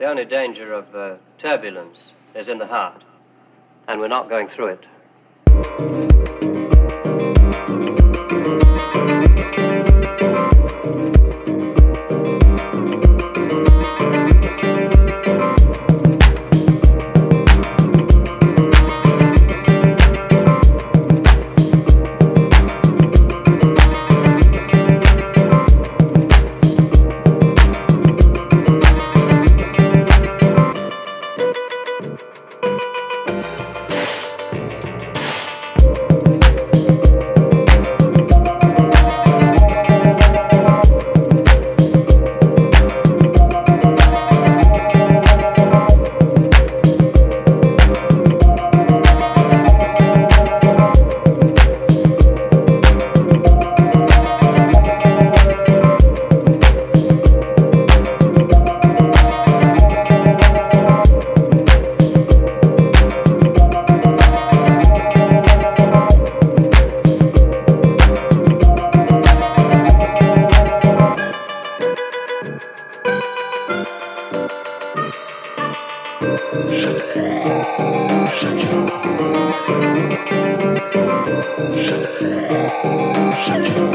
The only danger of turbulence is in the heart, and we're not going through it. Shut you.